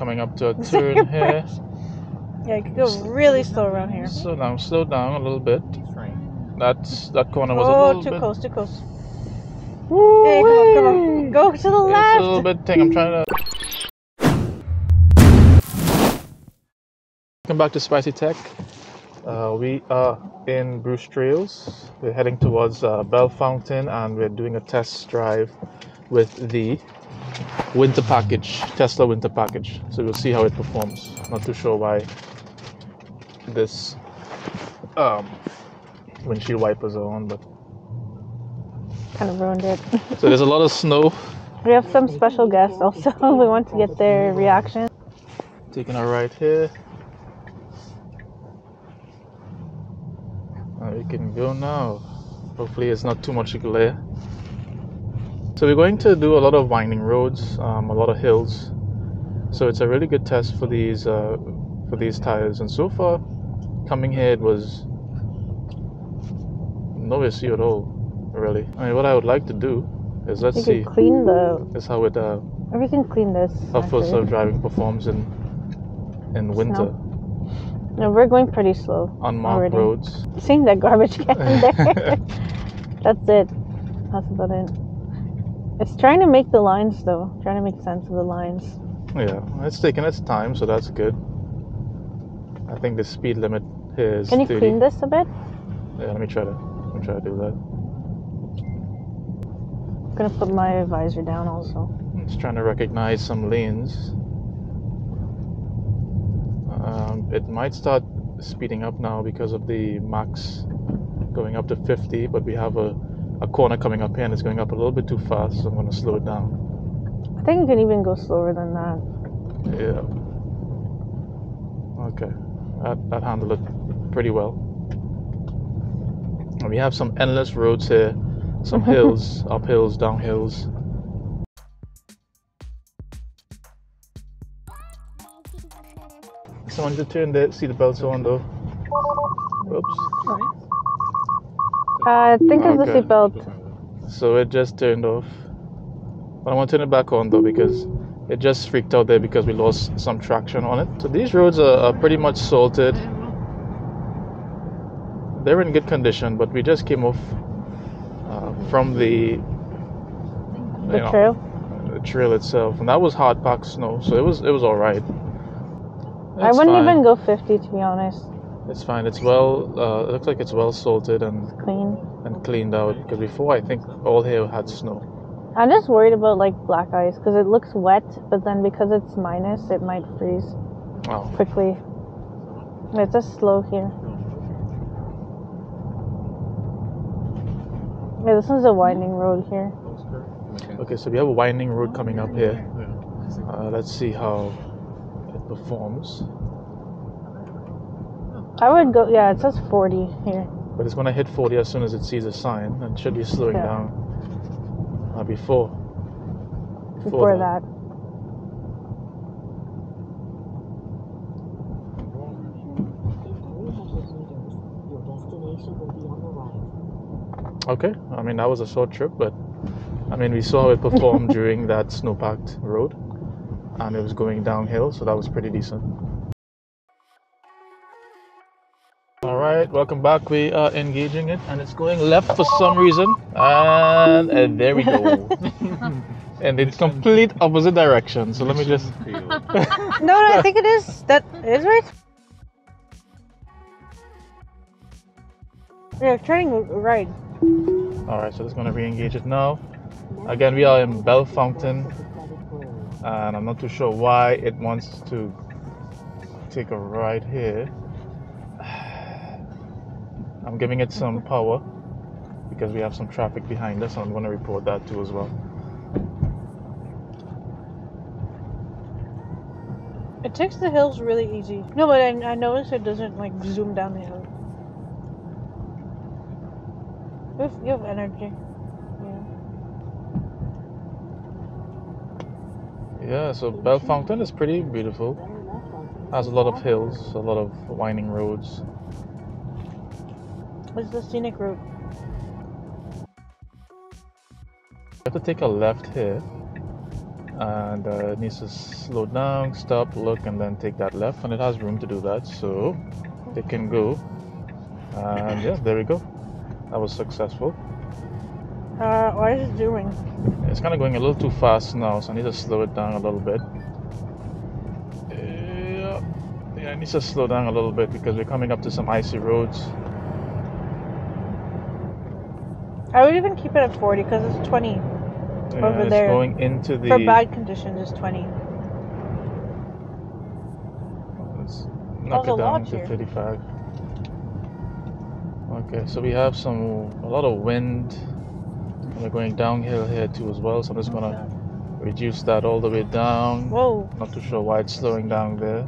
coming up to a turn here. Yeah, you could go really slow around here. So now slow down a little bit. That corner was a little bit. Oh, too close, too close. Hey, come on, come on. Go to the left. It's a little bit thing. I'm trying to. Welcome back to Spicy Tech. We are in Bruce Trails. We're heading towards Belfountain, and we're doing a test drive with the winter package, Tesla winter package. So we'll see how it performs. Not too sure why this windshield wipers are on, but kind of ruined it. So there's a lot of snow. We have some special guests also. We want to get their reaction. Taking a ride here. We can go now. Hopefully it's not too much glare. So we're going to do a lot of winding roads, a lot of hills. So it's a really good test for these tires. And so far, coming here, it was no issue at all, really. I mean, what I would like to do is let's see. Clean the. Is how it. We can clean this. How full-self driving performs in winter. No, we're going pretty slow. Unmarked roads. Seeing that garbage can there. That's it. That's about it. It's trying to make the lines though. Trying to make sense of the lines. Yeah, it's taking its time, so that's good. I think the speed limit here is. Can you 30. Clean this a bit? Yeah, let me try to do that. I'm gonna put my visor down also. It's trying to recognize some lanes. It might start speeding up now because of the max going up to 50, but we have a corner coming up here and it's going up a little bit too fast, so I'm going to slow it down. I think you can even go slower than that. Yeah. Okay. That handled it pretty well. And we have some endless roads here, some hills, up hills, down hills. Someone should turn there, see the belts on though. Oops. Sorry. I think it's the seatbelt. So it just turned off. But I want to turn it back on though because it just freaked out there because we lost some traction on it. So these roads are pretty much salted. They're in good condition, but we just came off from the trail itself, and that was hard packed snow, so it was all right. It's I wouldn't fine. Even go 50 to be honest. It's fine. It's well. It looks like it's well salted and it's clean and cleaned out. Because before, I think all here had snow. I'm just worried about like black ice because it looks wet, but then because it's minus, it might freeze quickly. It's just slow here. Yeah, this one's a winding road here. Okay, so we have a winding road coming up here. Let's see how. Performs. I would go, yeah, it says 40 here. But it's going to hit 40 as soon as it sees a sign and should be slowing down before that. Okay, I mean, that was a short trip, but I mean, we saw how it performed during that snow-packed road. And it was going downhill, so that was pretty decent. Alright, welcome back. We are engaging it, and it's going left for some reason. And there we go. And it's complete opposite direction. So let me just... No, I think it is. That is right. Yeah, turning right. Alright, so it's going to re-engage it now. Again, we are in Belfountain. And I'm not too sure why it wants to take a ride here. I'm giving it some power because we have some traffic behind us, and I'm going to report that too as well. It takes the hills really easy. No, but I noticed it doesn't like zoom down the hill. You have energy. Yeah, so Belfountain is pretty beautiful. Has a lot of hills, a lot of winding roads. It's the scenic route. You have to take a left here. and it needs to slow down, stop, look, and then take that left, and it has room to do that, so it can go. And yeah, there we go. That was successful. What is it doing? It's kind of going a little too fast now, so I need to slow it down a little bit. Yeah, it needs to slow down a little bit because we're coming up to some icy roads. I would even keep it at 40 because it's 20 over there. It's going into the... For bad conditions, it's 20. Let's knock it down to 35. Okay, so we have a lot of wind. And we're going downhill here too as well, so I'm just gonna reduce that all the way down. Whoa! Not too sure why it's slowing down there.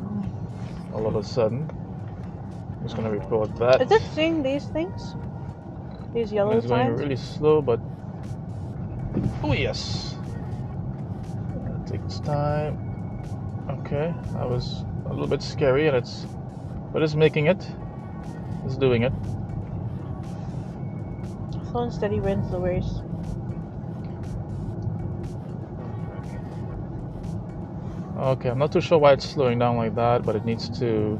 All of a sudden, I'm just gonna record that. Is it seeing these things? These yellow signs? It's going really slow, but oh yes, that takes time. Okay, that was a little bit scary, and but it's making it. It's doing it. Slow and steady wins the race. Okay, I'm not too sure why it's slowing down like that, but it needs to...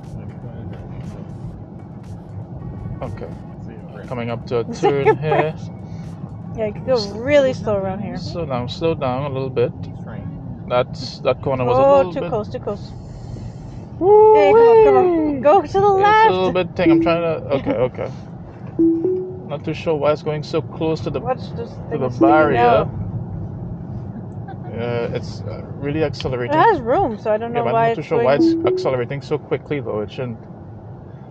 Okay, coming up to a turn here. Yeah, you can go really slow around here. Slow down a little bit. That corner was a little bit... too close. Woo! Hey, come on, go to the left! It's a little bit thing, I'm trying to... Okay. Not too sure why it's going so close to the, barrier. It's really accelerating. It has room, so I don't know why. I'm not too sure why it's accelerating so quickly, though. It shouldn't.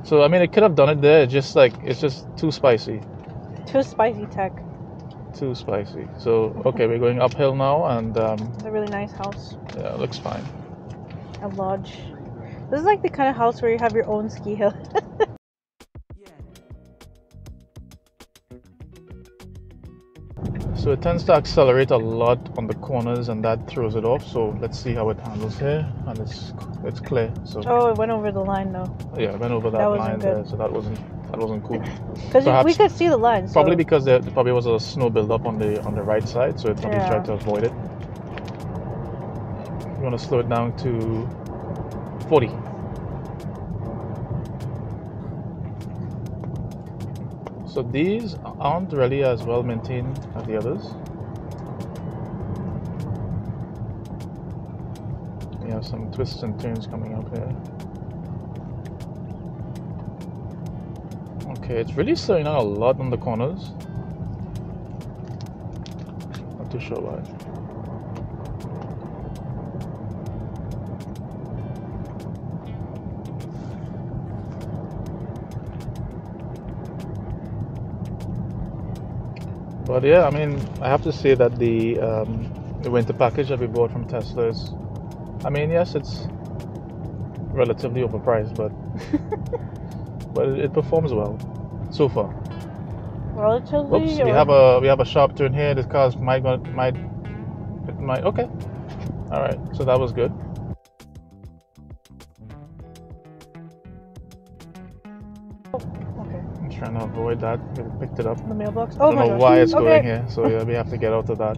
So I mean, it could have done it there. It's just too spicy. Too spicy tech. Too spicy. So okay, we're going uphill now, and it's a really nice house. Yeah, it looks fine. A lodge. This is like the kind of house where you have your own ski hill. So it tends to accelerate a lot on the corners, and that throws it off. So let's see how it handles here, and it's clear. So it went over the line though. Yeah, it went over that line there, so that wasn't cool. Because we could see the line. So. Probably because there probably was a snow buildup on the right side, so it probably tried to avoid it. You want to slow it down to 40. So these aren't really as well maintained as the others. We have some twists and turns coming up here. Okay, it's really slowing down a lot on the corners. Not too sure why. But yeah, I mean, I have to say that the winter package that we bought from Tesla is, I mean, yes, it's relatively overpriced, but but it performs well so far. Relatively. Oops, we have a sharp turn here. This car's might. Okay, all right. So that was good. Trying to avoid that. We picked it up. The mailbox. Oh, I don't know why it's going here. So yeah, we have to get out of that.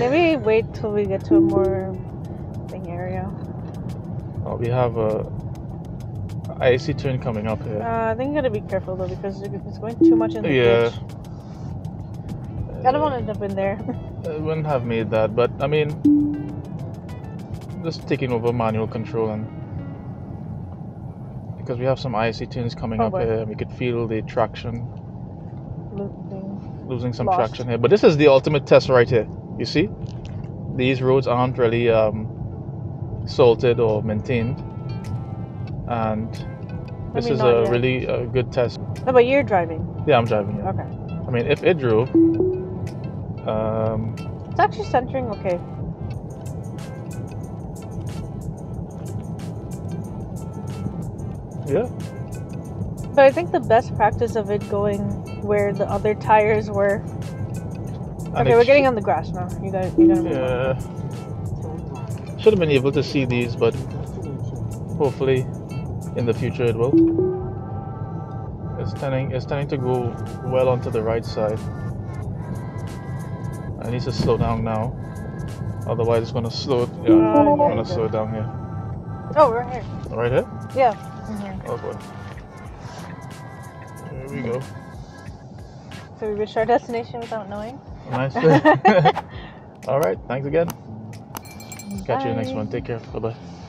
Maybe wait till we get to a more area. Oh, we have a icy turn coming up here. I think you gotta be careful though, because if it's going too much in the ditch. I don't want to end up in there. I wouldn't have made that, but I mean, just taking over manual control and. Because we have some icy turns coming up here, and we could feel the traction losing some traction here. But this is the ultimate test right here. You see, these roads aren't really salted or maintained, and this is a really good test. No, but you're driving. Yeah, I'm driving. Yeah. Okay. I mean, if it drove, it's actually centering okay. Yeah. But I think the best practice of it going where the other tires were. Okay, we're getting on the grass now. You gotta move on. Should have been able to see these, but hopefully in the future it will. It's tending to go well onto the right side. I need to slow down now. Otherwise, it's gonna slow it. Yeah, I'm gonna slow it down here. Oh, right here. Right here? Yeah. Mm-hmm. Oh boy. There we go. So we reached our destination without knowing. Nice. All right. Thanks again. Catch you in the next one. Take care. Bye bye.